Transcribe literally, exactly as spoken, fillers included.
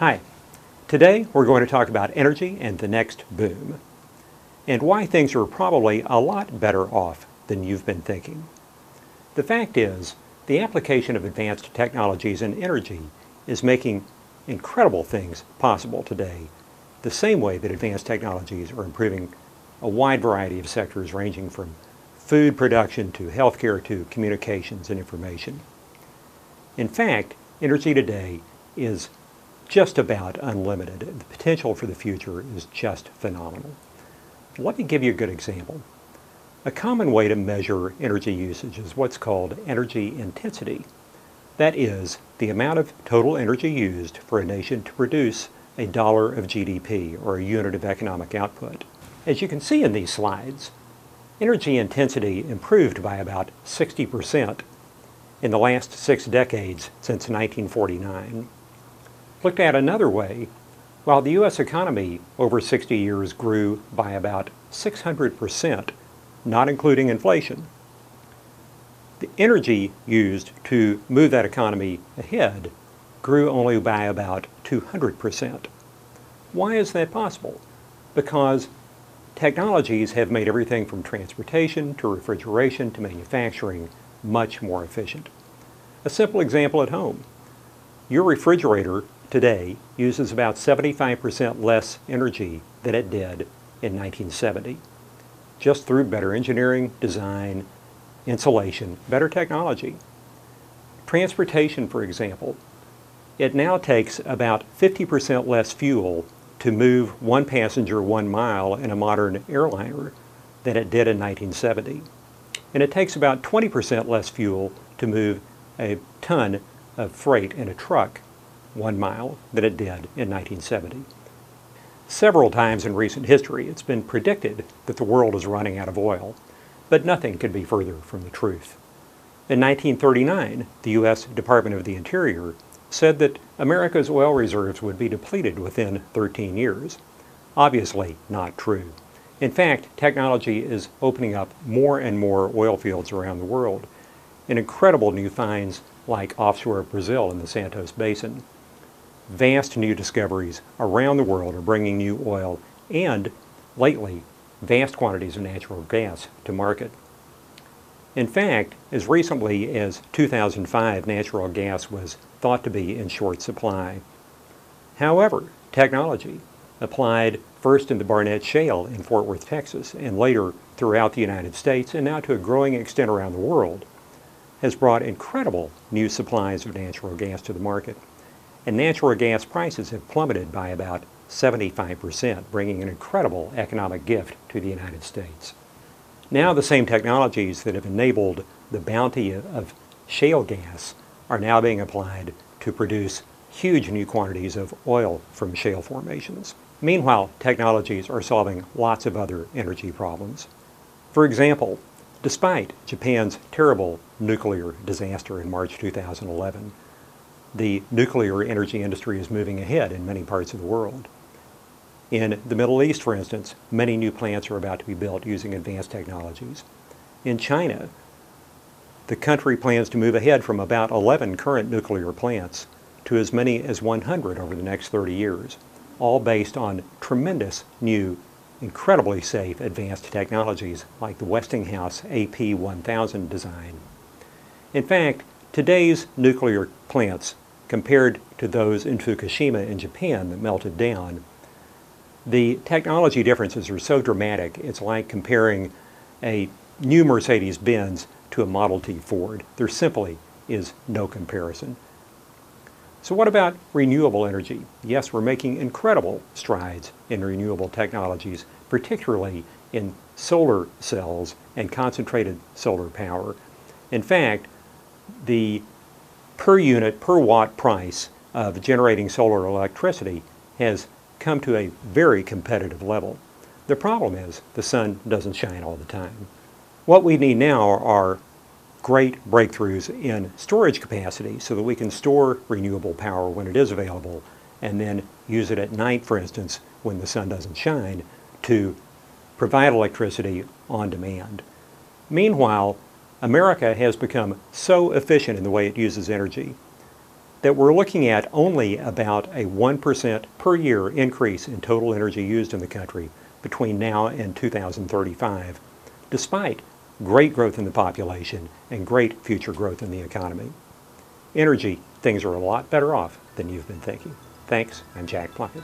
Hi, today we're going to talk about energy and the next boom, and why things are probably a lot better off than you've been thinking. The fact is, the application of advanced technologies in energy is making incredible things possible today, the same way that advanced technologies are improving a wide variety of sectors ranging from food production to healthcare to communications and information. In fact, energy today is just about unlimited. The potential for the future is just phenomenal. Let me give you a good example. A common way to measure energy usage is what's called energy intensity. That is, the amount of total energy used for a nation to produce a dollar of G D P, or a unit of economic output. As you can see in these slides, energy intensity improved by about sixty percent in the last six decades since nineteen forty-nine. Looked at another way, while the U S economy over sixty years grew by about six hundred percent, not including inflation, the energy used to move that economy ahead grew only by about two hundred percent. Why is that possible? Because technologies have made everything from transportation to refrigeration to manufacturing much more efficient. A simple example at home. Your refrigerator today uses about seventy-five percent less energy than it did in nineteen seventy, just through better engineering, design, insulation, better technology. Transportation, for example. It now takes about fifty percent less fuel to move one passenger one mile in a modern airliner than it did in nineteen seventy. And it takes about twenty percent less fuel to move a ton of freight in a truck one mile than it did in nineteen seventy. Several times in recent history, it's been predicted that the world is running out of oil, but nothing could be further from the truth. In nineteen thirty-nine, the U S Department of the Interior said that America's oil reserves would be depleted within thirteen years. Obviously not true. In fact, technology is opening up more and more oil fields around the world, and incredible new finds like offshore Brazil in the Santos Basin. Vast new discoveries around the world are bringing new oil and, lately, vast quantities of natural gas to market. In fact, as recently as two thousand five, natural gas was thought to be in short supply. However, technology, applied first in the Barnett Shale in Fort Worth, Texas, and later throughout the United States, and now to a growing extent around the world, has brought incredible new supplies of natural gas to the market. And natural gas prices have plummeted by about seventy-five percent, bringing an incredible economic gift to the United States. Now the same technologies that have enabled the bounty of shale gas are now being applied to produce huge new quantities of oil from shale formations. Meanwhile, technologies are solving lots of other energy problems. For example, despite Japan's terrible nuclear disaster in March two thousand eleven, the nuclear energy industry is moving ahead in many parts of the world. In the Middle East, for instance, many new plants are about to be built using advanced technologies. In China, the country plans to move ahead from about eleven current nuclear plants to as many as one hundred over the next thirty years, all based on tremendous new, incredibly safe advanced technologies like the Westinghouse A P one thousand design. In fact, today's nuclear plants, compared to those in Fukushima in Japan that melted down, the technology differences are so dramatic, it's like comparing a new Mercedes-Benz to a Model T Ford. There simply is no comparison. So what about renewable energy? Yes, we're making incredible strides in renewable technologies, particularly in solar cells and concentrated solar power. In fact, the per unit, per watt price of generating solar electricity has come to a very competitive level. The problem is the sun doesn't shine all the time. What we need now are great breakthroughs in storage capacity so that we can store renewable power when it is available and then use it at night, for instance, when the sun doesn't shine, to provide electricity on demand. Meanwhile, America has become so efficient in the way it uses energy that we're looking at only about a one percent per year increase in total energy used in the country between now and two thousand thirty-five, despite great growth in the population and great future growth in the economy. Energy, things are a lot better off than you've been thinking. Thanks, I'm Jack Plunkett.